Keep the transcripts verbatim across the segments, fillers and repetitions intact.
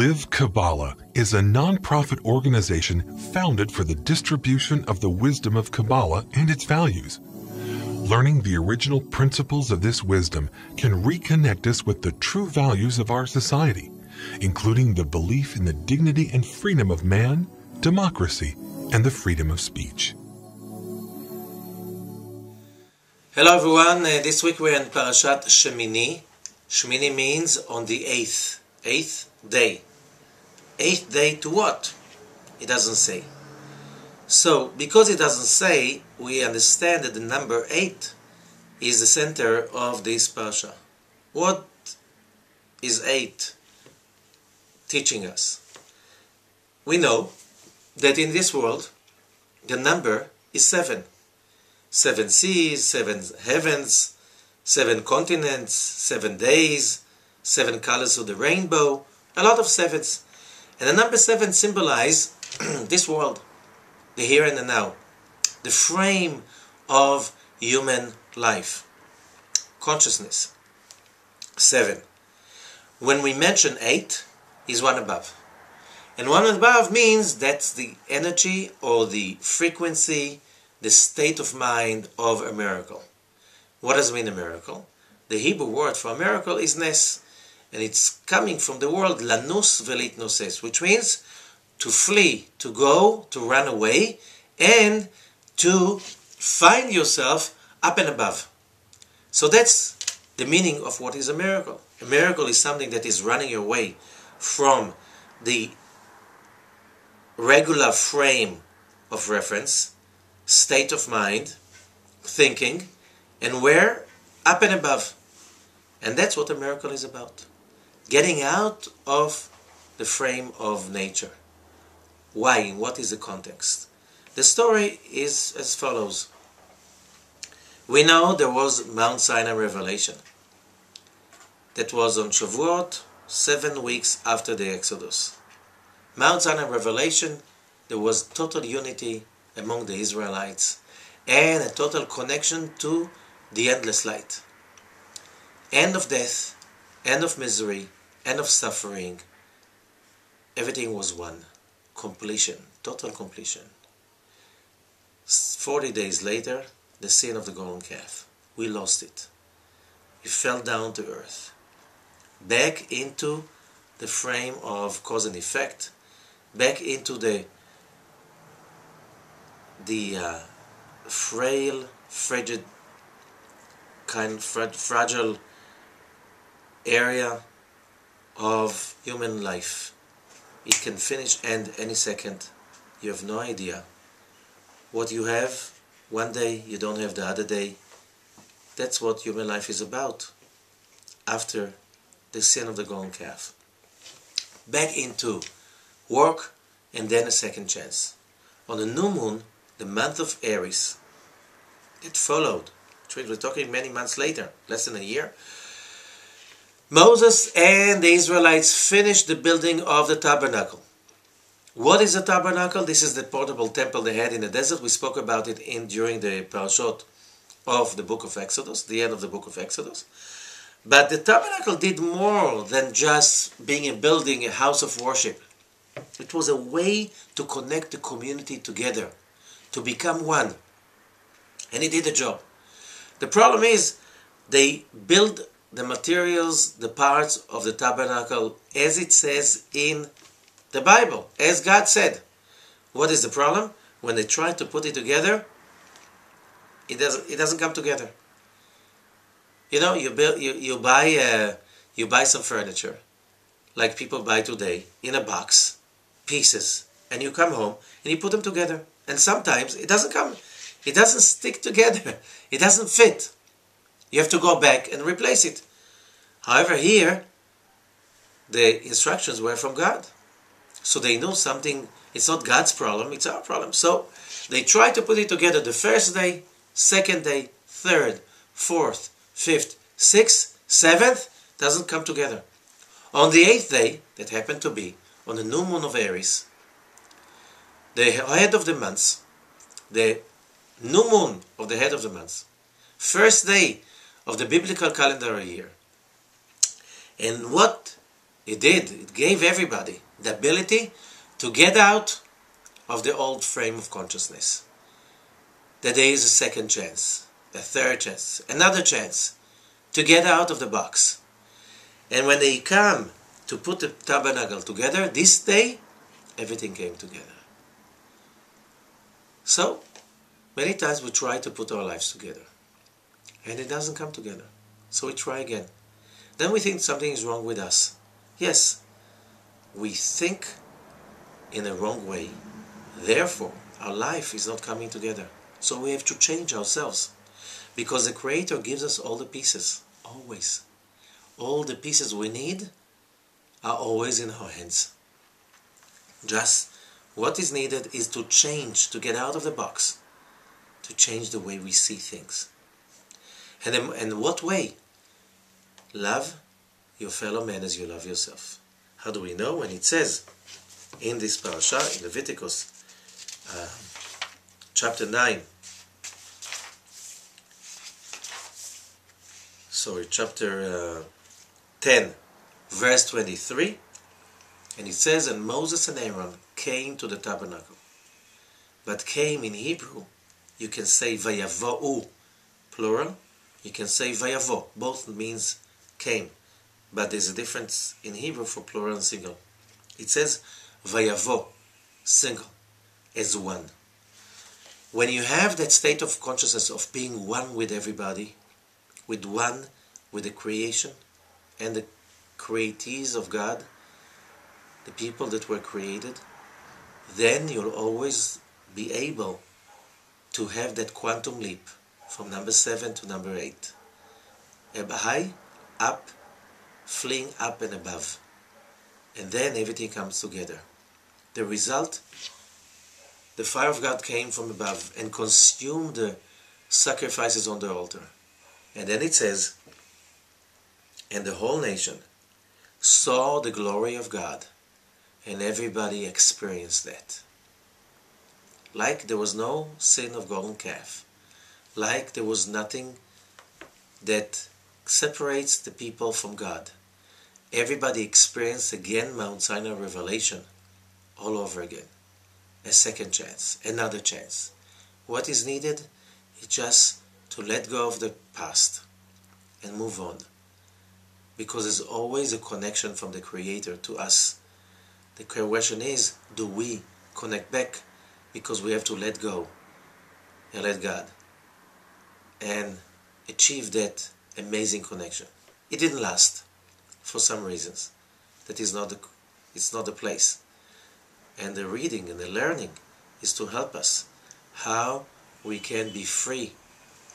Live Kabbalah is a nonprofit organization founded for the distribution of the wisdom of Kabbalah and its values. Learning the original principles of this wisdom can reconnect us with the true values of our society, including the belief in the dignity and freedom of man, democracy, and the freedom of speech. Hello everyone, uh, this week we're in Parashat Shemini. Shemini means on the eighth. Eighth day. Eighth day to what? It doesn't say. So, because it doesn't say, we understand that the number eight is the center of this parasha. What is eight teaching us? We know that in this world, the number is seven. Seven seas, seven heavens, seven continents, seven days, seven colors of the rainbow, a lot of sevens. And the number seven symbolizes this world, the here and the now, the frame of human life, consciousness. Seven. When we mention eight, is one above. And one above means that's the energy or the frequency, the state of mind of a miracle. What does mean a miracle? The Hebrew word for a miracle is nes. And it's coming from the word lanus velitnoses, which means to flee, to go, to run away, and to find yourself up and above. So that's the meaning of what is a miracle. A miracle is something that is running away from the regular frame of reference, state of mind, thinking, and where? Up and above. And that's what a miracle is about. Getting out of the frame of nature. Why? What is the context? The story is as follows. We know there was Mount Sinai revelation. That was on Shavuot, seven weeks after the Exodus. Mount Sinai revelation, there was total unity among the Israelites and a total connection to the endless light. End of death, end of misery, end of suffering. Everything was one. Completion, total completion. forty days later, the sin of the golden calf. We lost it. We fell down to earth. Back into the frame of cause and effect. Back into the, the uh, frail, frigid, kind of fra fragile area of human life. It can finish, end any second. You have no idea what you have. One day you don't have the other day. That's what human life is about. After the sin of the golden calf, back into work and then a second chance. On the new moon, the month of Aries, it followed. We're talking many months later, less than a year. Moses and the Israelites finished the building of the tabernacle. What is the tabernacle? This is the portable temple they had in the desert. We spoke about it in during the parashot of the book of Exodus, the end of the book of Exodus. But the tabernacle did more than just being a building, a house of worship. It was a way to connect the community together, to become one. And it did the job. The problem is, they build the materials, the parts of the tabernacle, as it says in the Bible, as God said. What is the problem? When they try to put it together, it doesn't. It doesn't come together. You know, you build, you you buy, uh, you buy some furniture, like people buy today, in a box, pieces, and you come home and you put them together, and sometimes it doesn't come. It doesn't stick together. It doesn't fit. You have to go back and replace it. However, here, the instructions were from God. So they know something. It's not God's problem. It's our problem. So they try to put it together the first day, second day, third, fourth, fifth, sixth, seventh. Doesn't come together. On the eighth day, that happened to be on the new moon of Aries, the head of the month, the new moon of the head of the month, first day of the biblical calendar year. And what It did. It gave everybody the ability to get out of the old frame of consciousness. That there is a second chance, a third chance, another chance to get out of the box. And when they come to put the tabernacle together, this day, everything came together. So, many times we try to put our lives together. And it doesn't come together. So we try again. Then we think something is wrong with us. Yes, we think in a wrong way. Therefore, our life is not coming together. So we have to change ourselves. Because the Creator gives us all the pieces. Always. All the pieces we need are always in our hands. Just what is needed is to change, to get out of the box. To change the way we see things. And in what way? Love your fellow man as you love yourself. How do we know? When it says in this parasha, in Leviticus uh, chapter nine, sorry, chapter uh, ten, verse twenty-three, and it says, and Moses and Aaron came to the tabernacle. But came in Hebrew, you can say vayavo'u, plural. You can say vayavo, both means came, but there's a difference in Hebrew for plural and single. It says vayavo, single, as one. When you have that state of consciousness of being one with everybody, with one with the creation and the createes of God, the people that were created, then you'll always be able to have that quantum leap from number seven to number eight. High, up, fleeing up and above. And then everything comes together. The result, the fire of God came from above and consumed the sacrifices on the altar. And then it says, and the whole nation saw the glory of God, and everybody experienced that. Like there was no sin of golden calf. Like there was nothing that separates the people from God. Everybody experienced again Mount Sinai revelation all over again. A second chance, another chance. What is needed is just to let go of the past and move on. Because there's always a connection from the Creator to us. The question is, do we connect back? Because we have to let go and let God. And achieve that amazing connection. It didn't last for some reasons. That is not the, it's not the place. And the reading and the learning is to help us how we can be free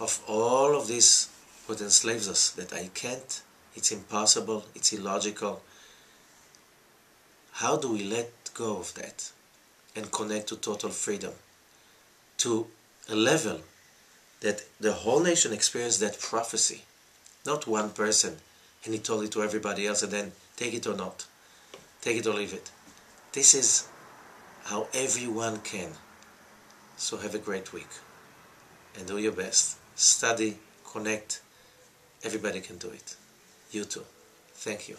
of all of this what enslaves us. That I can't, it's impossible, it's illogical. How do we let go of that and connect to total freedom? To a level that the whole nation experienced that prophecy, not one person, and he told it to everybody else, and then take it or not, take it or leave it. This is how everyone can. So have a great week, and do your best. Study, connect, everybody can do it. You too. Thank you.